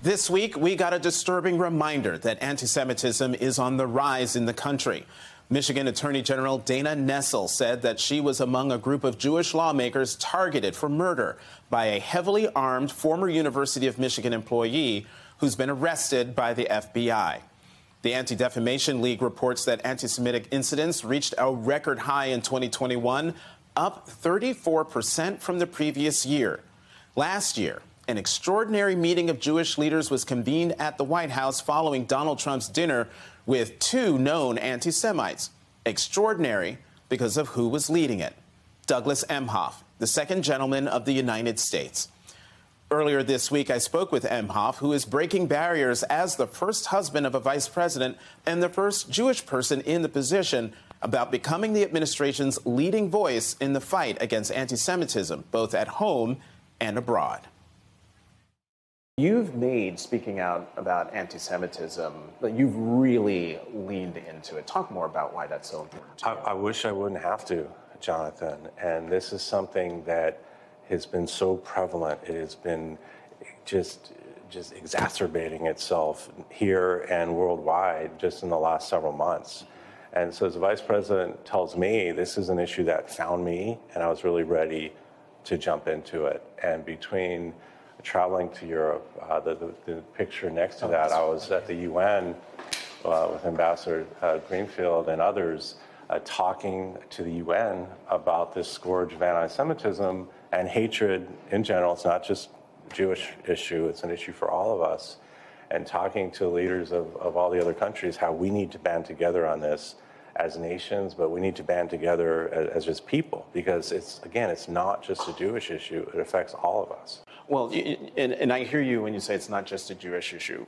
This week, we got a disturbing reminder that anti-Semitism is on the rise in the country. Michigan Attorney General Dana Nessel said that she was among a group of Jewish lawmakers targeted for murder by a heavily armed former University of Michigan employee who's been arrested by the FBI. The Anti-Defamation League reports that anti-Semitic incidents reached a record high in 2021, up 34% from the previous year. Last year, an extraordinary meeting of Jewish leaders was convened at the White House following Donald Trump's dinner with two known anti-Semites. Extraordinary because of who was leading it. Douglas Emhoff, the second gentleman of the United States. Earlier this week, I spoke with Emhoff, who is breaking barriers as the first husband of a vice president and the first Jewish person in the position, about becoming the administration's leading voice in the fight against anti-Semitism, both at home and abroad. You've made speaking out about anti-Semitism, but you've really leaned into it. Talk more about why that's so important. I wish I wouldn't have to, Jonathan. And this is something that has been so prevalent. It has been just exacerbating itself here and worldwide just in the last several months. And so as the vice president tells me, this is an issue that found me, and I was really ready to jump into it. And between traveling to Europe, the picture next to that, I was at the UN with Ambassador Greenfield and others talking to the UN about this scourge of anti-Semitism and hatred in general. It's not just a Jewish issue, it's an issue for all of us. And talking to leaders of all the other countries, how we need to band together on this as nations, but we need to band together as just people, because it's, again, it's not just a Jewish issue, it affects all of us. Well, and I hear you when you say it's not just a Jewish issue.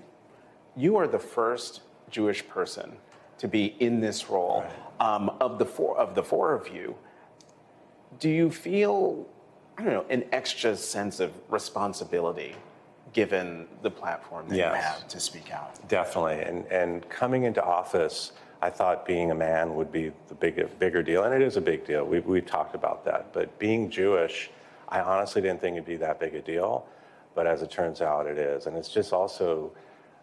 You are the first Jewish person to be in this role, right? Of the four of you. Do you feel, I don't know, an extra sense of responsibility given the platform that yes, you have to speak out? Definitely. And coming into office, I thought being a man would be the bigger deal, and it is a big deal. We've talked about that, but being Jewish, I honestly didn't think it'd be that big a deal, but as it turns out, it is. And it's just also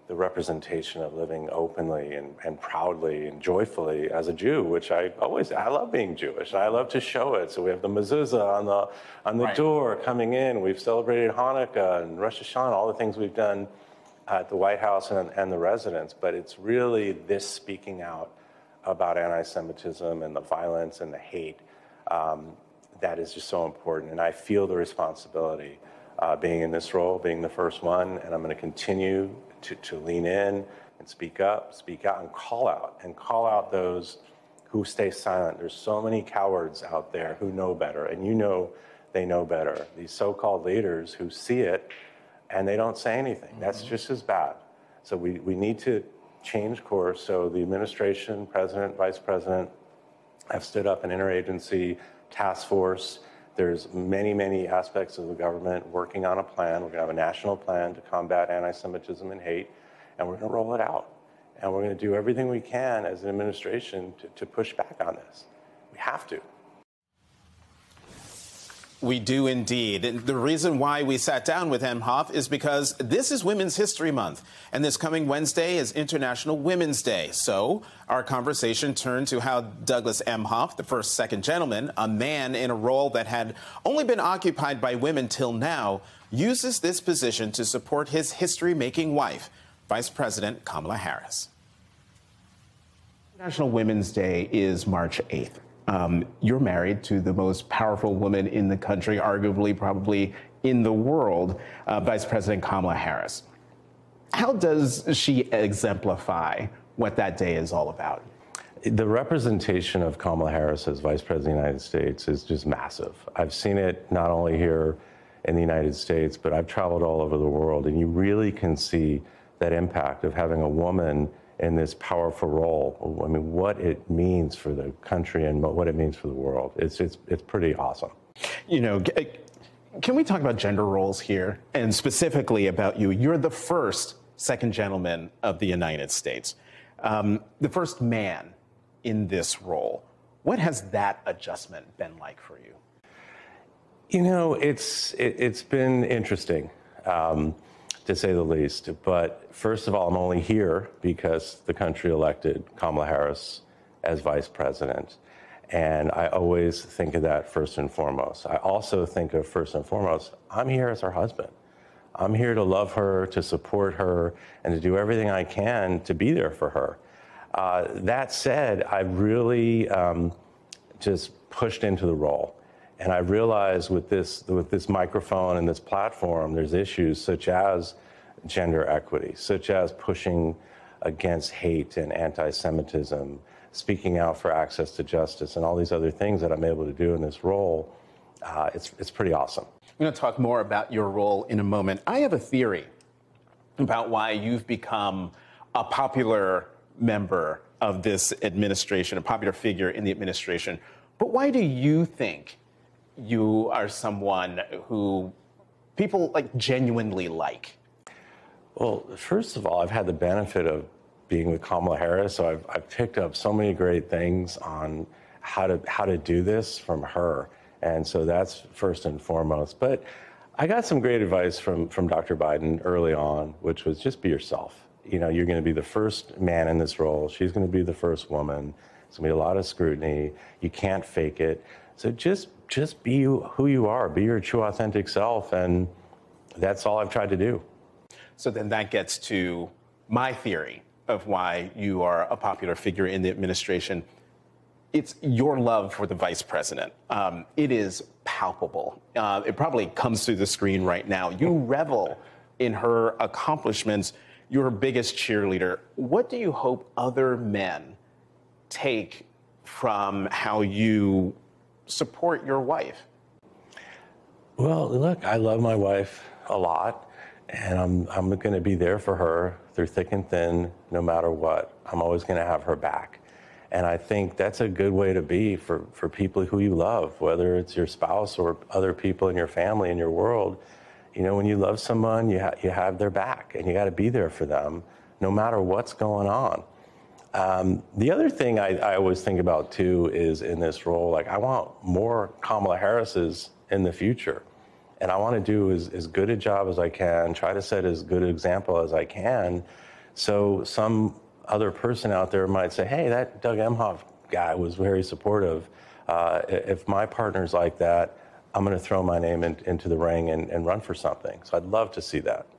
the representation of living openly and proudly and joyfully as a Jew, which I love being Jewish, and I love to show it. So we have the mezuzah on the right door coming in. We've celebrated Hanukkah and Rosh Hashanah, all the things we've done at the White House and the residence. But it's really this speaking out about anti-Semitism and the violence and the hate that is just so important, and I feel the responsibility being in this role, being the first one, and I'm going to continue to lean in and speak up, speak out, and call out those who stay silent. There's so many cowards out there who know better, and you know they know better. These so-called leaders who see it and they don't say anything. Mm-hmm. That's just as bad. So we need to change course. So the administration, president, vice president, have stood up an interagency task force. There's many, many aspects of the government working on a plan. We're going to have a national plan to combat anti-Semitism and hate, and we're going to roll it out. And we're going to do everything we can as an administration to push back on this. We have to. We do indeed. And the reason why we sat down with Emhoff is because this is Women's History Month, and this coming Wednesday is International Women's Day. So our conversation turned to how Douglas Emhoff, the first second gentleman, a man in a role that had only been occupied by women till now, uses this position to support his history-making wife, Vice President Kamala Harris. International Women's Day is March 8th. You're married to the most powerful woman in the country, arguably, probably in the world, Vice President Kamala Harris. How does she exemplify what that day is all about? The representation of Kamala Harris as Vice President of the United States is just massive. I've seen it not only here in the United States, but I've traveled all over the world, and you really can see that impact of having a woman in this powerful role. I mean, what it means for the country and what it means for the world. It's pretty awesome. You know, can we talk about gender roles here? And specifically about you. You're the first second gentleman of the United States, the first man in this role. What has that adjustment been like for you? You know, it's been interesting. to say the least. But first of all, I'm only here because the country elected Kamala Harris as vice president. And I always think of that first and foremost. I also think of first and foremost, I'm here as her husband. I'm here to love her, to support her, and to do everything I can to be there for her. That said, I really just pushed into the role. And I realized with this microphone and this platform, there's issues such as gender equity, such as pushing against hate and anti-Semitism, speaking out for access to justice, and all these other things that I'm able to do in this role. It's pretty awesome. I'm going to talk more about your role in a moment. I have a theory about why you've become a popular member of this administration, a popular figure in the administration. But why do you think you are someone who people genuinely like? Well, first of all, I've had the benefit of being with Kamala Harris, so I've picked up so many great things on how to do this from her. And so that's first and foremost. But I got some great advice from Dr. Biden early on, which was just be yourself. You know, you're going to be the first man in this role. She's going to be the first woman. There's going to be a lot of scrutiny. You can't fake it. So just be who you are. Be your true, authentic self. And that's all I've tried to do. So then that gets to my theory of why you are a popular figure in the administration. It's your love for the vice president. It is palpable. It probably comes through the screen right now. You revel in her accomplishments. You're her biggest cheerleader. What do you hope other men take from how you support your wife? Well, look, I love my wife a lot, and I'm going to be there for her through thick and thin, no matter what. I'm always going to have her back. And I think that's a good way to be for people who you love, whether it's your spouse or other people in your family, in your world. You know, when you love someone, you have their back, and you got to be there for them, no matter what's going on. The other thing I always think about, too, is in this role, I want more Kamala Harris's in the future. And I want to do as good a job as I can, try to set as good an example as I can, so some other person out there might say, hey, that Doug Emhoff guy was very supportive. If my partner's like that, I'm going to throw my name into the ring and run for something. So I'd love to see that.